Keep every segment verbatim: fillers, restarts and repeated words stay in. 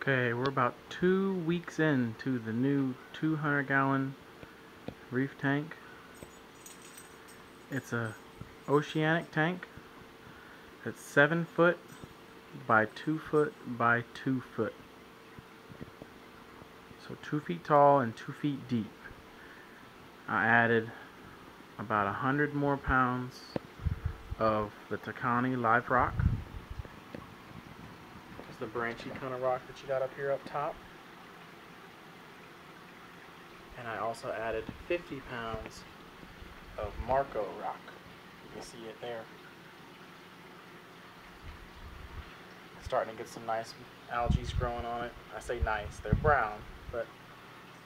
Okay, we're about two weeks into the new two hundred gallon reef tank. It's a oceanic tank. It's seven foot by two foot by two foot. So two feet tall and two feet deep. I added about a hundred more pounds of the Tucani live rock. The branchy kind of rock that you got up here up top, and I also added fifty pounds of Marco rock. You can see it there. It's starting to get some nice algae growing on it. I say nice, they're brown, but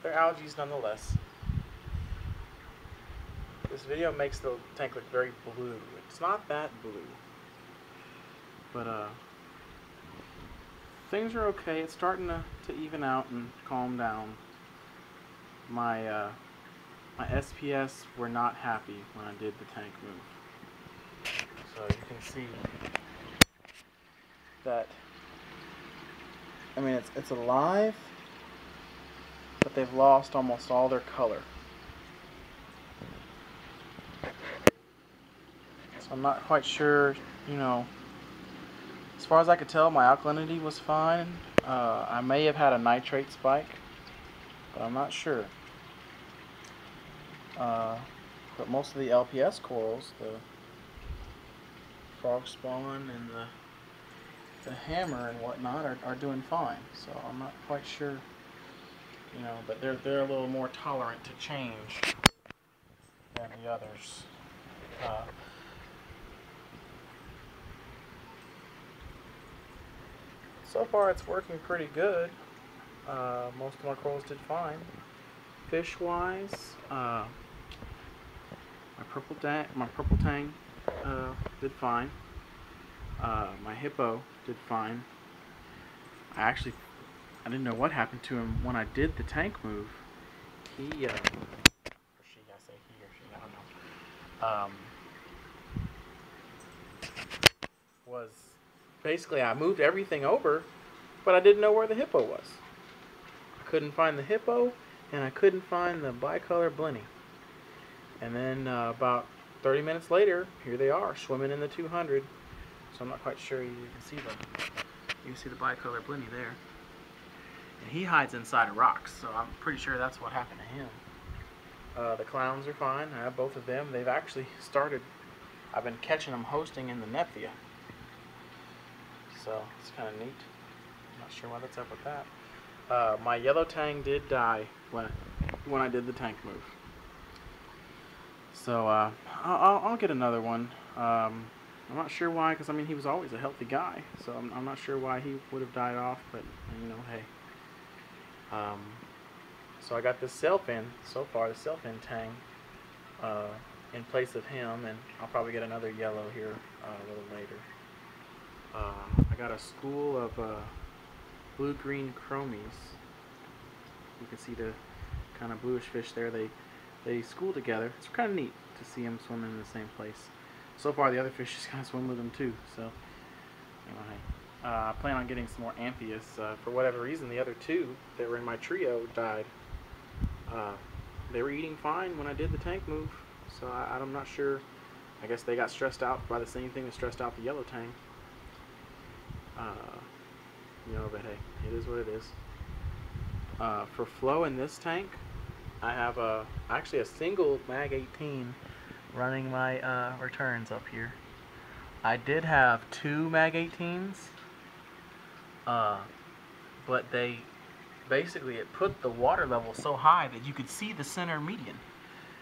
they're algae nonetheless. This video makes the tank look very blue. It's not that blue, but uh things are okay. It's starting to, to even out and calm down. My uh, my S P S were not happy when I did the tank move. So you can see that. I mean, it's it's alive, but they've lost almost all their color. So I'm not quite sure, you know. As far as I could tell, my alkalinity was fine. Uh, I may have had a nitrate spike, but I'm not sure. Uh, but most of the L P S corals, the frog spawn and the, the hammer and whatnot, are, are doing fine. So I'm not quite sure, you know, but they're, they're a little more tolerant to change than the others. Uh, So far it's working pretty good. Uh, most of my corals did fine. Fish wise, uh, my purple tang, my purple tang uh, did fine. Uh, my hippo did fine. I actually, I didn't know what happened to him when I did the tank move. He, uh, or she, I say he or she, I don't know, um, was basically, I moved everything over, but I didn't know where the hippo was. I couldn't find the hippo, and I couldn't find the bicolor blenny. And then uh, about thirty minutes later, here they are, swimming in the two hundred. So I'm not quite sure you can see them. You can see the bicolor blenny there. And he hides inside of rocks, so I'm pretty sure that's what happened to him. Uh, the clowns are fine. I have both of them. They've actually started, I've been catching them hosting in the Nephia. So it's kind of neat. I'm not sure why that's up with that. Uh, my yellow tang did die when when I did the tank move. So uh, I'll, I'll get another one. Um, I'm not sure why, because I mean he was always a healthy guy. So I'm, I'm not sure why he would have died off, but you know, hey. Um, so I got this sailfin so far, the sailfin tang uh, in place of him, and I'll probably get another yellow here uh, a little later. Uh, I got a school of uh, blue-green chromies. You can see the kind of bluish fish there. They they school together. It's kind of neat to see them swimming in the same place. So far, the other fish just kind of swim with them too. So anyway, uh, I plan on getting some more Anthias. Uh, for whatever reason, the other two that were in my trio died. Uh, they were eating fine when I did the tank move, so I, I'm not sure. I guess they got stressed out by the same thing that stressed out the yellow tang. Uh, you know, but hey, it is what it is. Uh, for flow in this tank, I have a actually a single mag eighteen running my uh, returns up here. I did have two mag eighteens, uh, but they basically it put the water level so high that you could see the center median,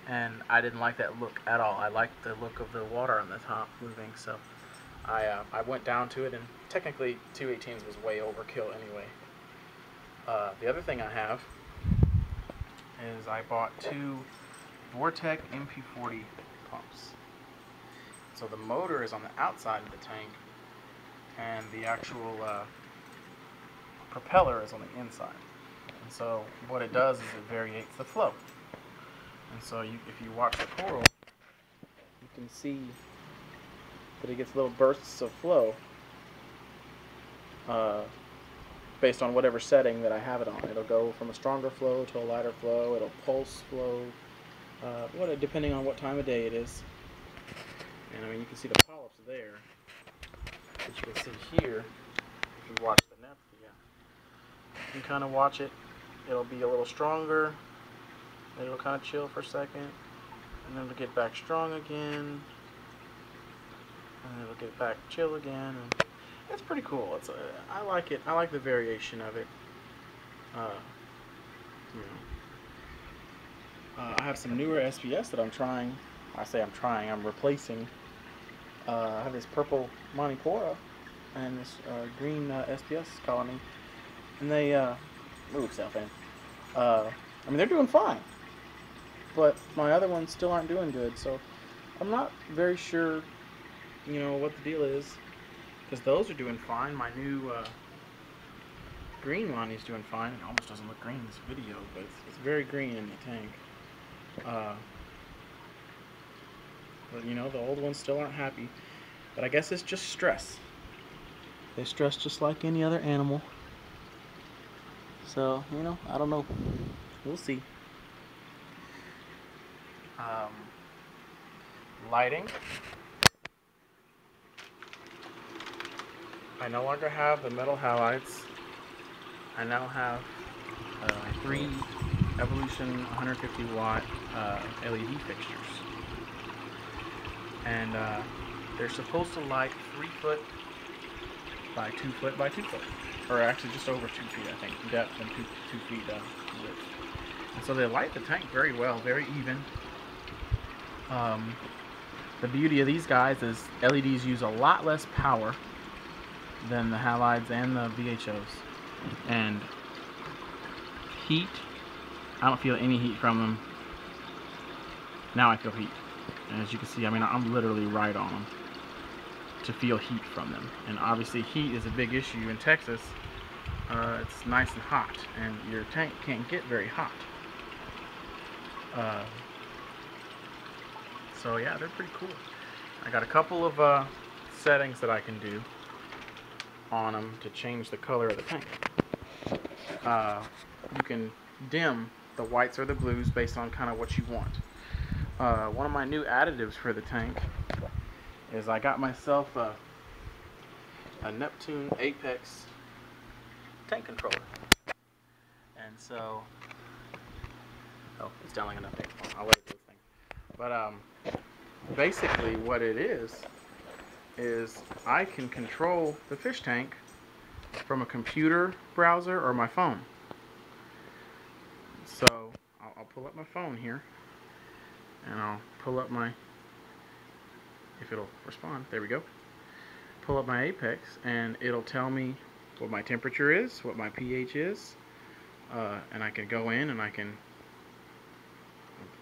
and I didn't like that look at all. I liked the look of the water on the top moving, so I, uh, I went down to it, and technically two eighteens was way overkill anyway. Uh, the other thing I have is I bought two Vortech M P forty pumps. So the motor is on the outside of the tank, and the actual uh, propeller is on the inside. And so what it does is it variates the flow. And so you, if you watch the coral, you can see but it gets little bursts of flow. Uh, based on whatever setting that I have it on. It'll go from a stronger flow to a lighter flow. It'll pulse flow, uh, what depending on what time of day it is. And I mean, you can see the polyps there, which you can see here. If you watch the Nephia, you can kind of watch it. It'll be a little stronger. And it'll kind of chill for a second, and then it'll get back strong again, and it'll get back chill again. And that's pretty cool. It's uh, I like it. I like the variation of it. Uh, you know. uh, I have some newer S P S that I'm trying. I say I'm trying. I'm replacing. Uh, I have this purple Montipora and this uh, green uh, S P S colony, and they uh, move south end. Uh, I mean, they're doing fine, but my other ones still aren't doing good. So I'm not very sure, you know, what the deal is. Because those are doing fine. My new uh, green one is doing fine. It almost doesn't look green in this video, but it's, it's very green in the tank. Uh, but you know, the old ones still aren't happy. But I guess it's just stress. They stress just like any other animal. So, you know, I don't know. We'll see. Um, lighting. I no longer have the metal halides. I now have uh, three Evolution one hundred fifty watt uh, L E D fixtures. And uh, they're supposed to light three foot by two foot by two foot. Or actually just over two feet, I think. Depth and two, two feet uh, width. And so they light the tank very well, very even. Um, the beauty of these guys is L E Ds use a lot less power than the halides and the V H Os, and heat, I don't feel any heat from them. Now I feel heat, and as you can see, I mean, I'm literally right on them to feel heat from them. And obviously heat is a big issue in Texas. Uh, it's nice and hot, and your tank can't get very hot. Uh, so yeah, they're pretty cool. I got a couple of uh, settings that I can do on them to change the color of the tank. Uh, you can dim the whites or the blues based on kind of what you want. Uh, one of my new additives for the tank is I got myself a, a Neptune Apex tank controller. And so, oh, it's down like an update. I'll let it do its thing. But um, basically what it is, is I can control the fish tank from a computer browser or my phone. So I'll, I'll pull up my phone here, and I'll pull up my, if it'll respond, there we go, pull up my Apex, and it'll tell me what my temperature is, what my pH is, uh, and I can go in and I can,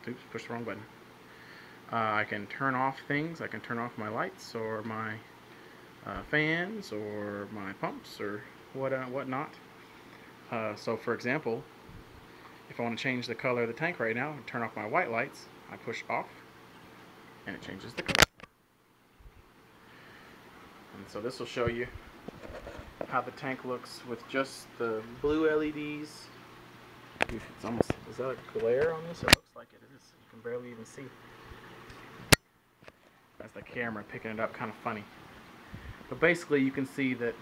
oops, push the wrong button. Uh, I can turn off things. I can turn off my lights or my uh, fans or my pumps or what uh, whatnot. Uh, so, for example, if I want to change the color of the tank right now and turn off my white lights, I push off, and it changes the color. And so this will show you how the tank looks with just the blue L E Ds. It's almost, is that a glare on this? It looks like it is. You can barely even see. That's the camera picking it up kind of funny. But basically you can see that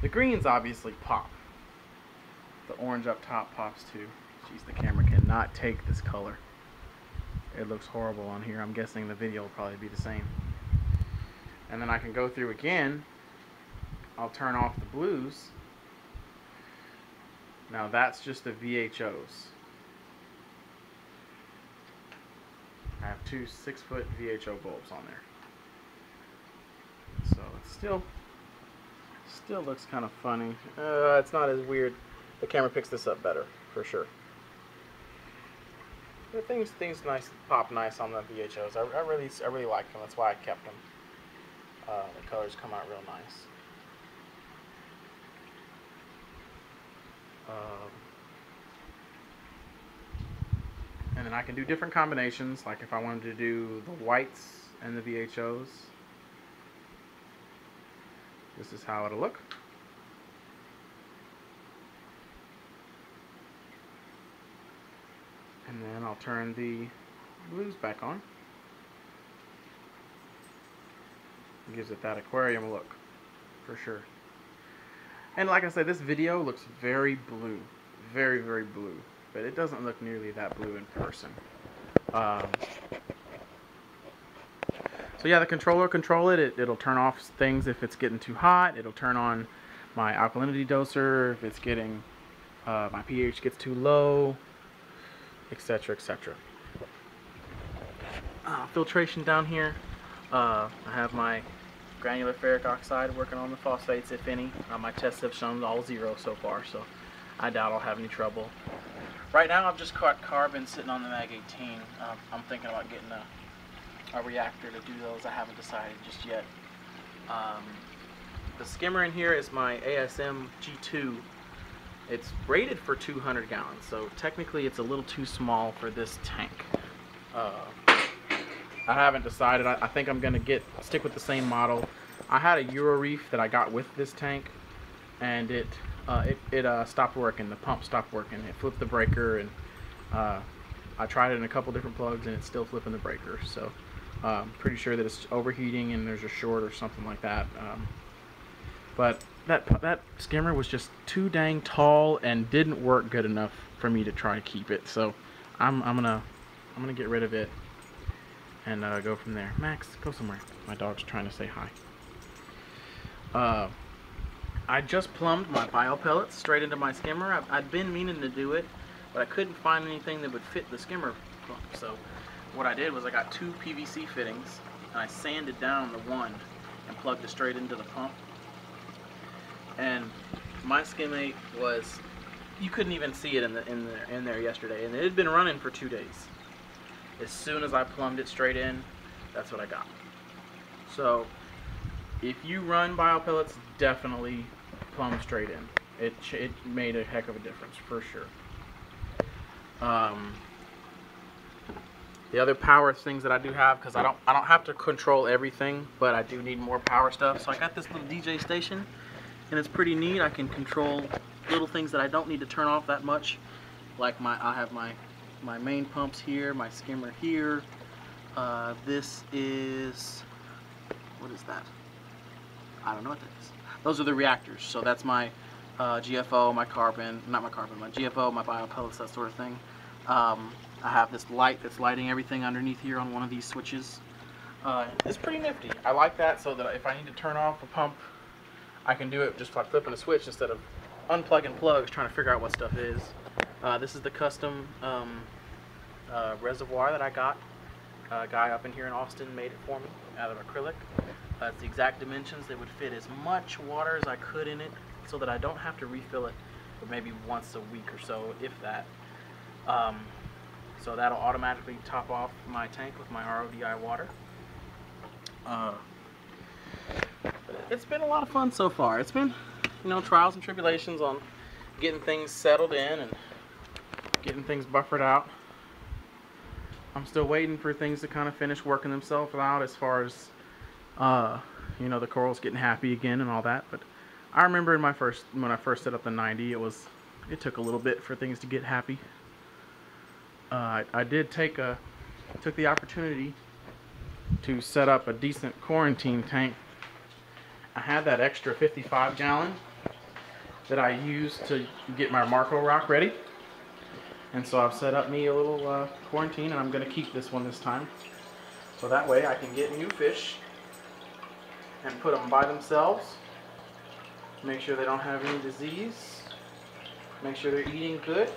the greens obviously pop. The orange up top pops too. Jeez, the camera cannot take this color. It looks horrible on here. I'm guessing the video will probably be the same. And then I can go through again. I'll turn off the blues. Now that's just the V H Os. I have two six-foot V H O bulbs on there, so it still still looks kind of funny. Uh, it's not as weird. The camera picks this up better for sure. But things things nice pop nice on the V H Os. I, I really I really like them. That's why I kept them. Uh, the colors come out real nice. Um, And then I can do different combinations, like if I wanted to do the whites and the V H Os. This is how it'll look. then I'll turn the blues back on. It gives it that aquarium look, for sure. And like I said, this video looks very blue, very, very blue, but it doesn't look nearly that blue in person. Um, so yeah, the controller will control it. it. It'll turn off things if it's getting too hot. It'll turn on my alkalinity doser if it's getting, uh, my pH gets too low, et cetera, et cetera. Uh, filtration down here. Uh, I have my granular ferric oxide working on the phosphates, if any. Uh, my tests have shown all zero so far, so I doubt I'll have any trouble. Right now I've just caught carbon sitting on the mag eighteen. Um, I'm thinking about getting a, a reactor to do those. I haven't decided just yet. Um, the skimmer in here is my A S M G two. It's rated for two hundred gallons, so technically it's a little too small for this tank. Uh, I haven't decided. I, I think I'm gonna get stick with the same model. I had a Euro Reef that I got with this tank, and it uh, it, it uh, stopped working. The pump stopped working. It flipped the breaker, and uh, I tried it in a couple different plugs, and it's still flipping the breaker. So uh, I'm pretty sure that it's overheating and there's a short or something like that. Um, but that that skimmer was just too dang tall and didn't work good enough for me to try to keep it. So I'm I'm gonna I'm gonna get rid of it. And uh, go from there. Max, go somewhere. My dog's trying to say hi. Uh, I just plumbed my bio pellets straight into my skimmer. I've, I've been meaning to do it, but I couldn't find anything that would fit the skimmer plumb. So what I did was I got two P V C fittings, and I sanded down the one and plugged it straight into the pump. And my skimmate was, you couldn't even see it in, the, in, the, in there yesterday, and it had been running for two days. As soon as I plumbed it straight in, that's what I got. So, if you run bio pellets, definitely plumb straight in. It, it made a heck of a difference, for sure. Um, the other power things that I do have, because I don't, I don't have to control everything, but I do need more power stuff. So I got this little D J station, and it's pretty neat. I can control little things that I don't need to turn off that much. Like my, I have my... my main pumps here, my skimmer here. Uh, this is, what is that? I don't know what that is. Those are the reactors. So that's my uh, G F O, my carbon, not my carbon, my G F O, my bio pellets, that sort of thing. Um, I have this light that's lighting everything underneath here on one of these switches. Uh, it's pretty nifty. I like that so that if I need to turn off a pump, I can do it just by flipping a switch instead of unplugging plugs, trying to figure out what stuff is. Uh, this is the custom um, uh, reservoir that I got. A guy up in here in Austin made it for me out of acrylic. Uh, it's the exact dimensions that would fit as much water as I could in it so that I don't have to refill it for maybe once a week or so, if that. Um, so that'll automatically top off my tank with my R O D I water. Uh, it's been a lot of fun so far. It's been, you know, trials and tribulations on getting things settled in and getting things buffered out. I'm still waiting for things to kind of finish working themselves out as far as, uh, you know, the corals getting happy again and all that. But I remember in my first, when I first set up the ninety, it was, it took a little bit for things to get happy. Uh, I, I did take a, took the opportunity to set up a decent quarantine tank. I had that extra fifty-five gallon that I used to get my Marco rock ready. And so I've set up me a little uh, quarantine, and I'm going to keep this one this time. So that way I can get new fish and put them by themselves. Make sure they don't have any disease. Make sure they're eating good.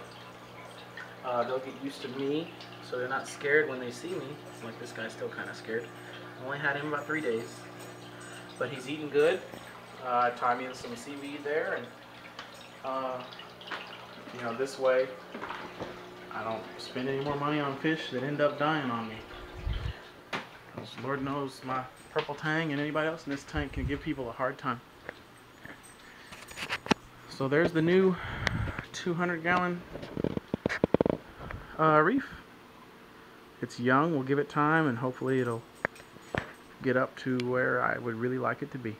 Uh, they'll get used to me, so they're not scared when they see me. Like this guy's still kind of scared. I only had him about three days. But he's eating good. Uh, I tie me in some seaweed there, and uh, you know, this way I don't spend any more money on fish that end up dying on me. Because Lord knows my purple tang and anybody else in this tank can give people a hard time. So there's the new two hundred gallon uh, reef. It's young. We'll give it time, and hopefully it'll get up to where I would really like it to be.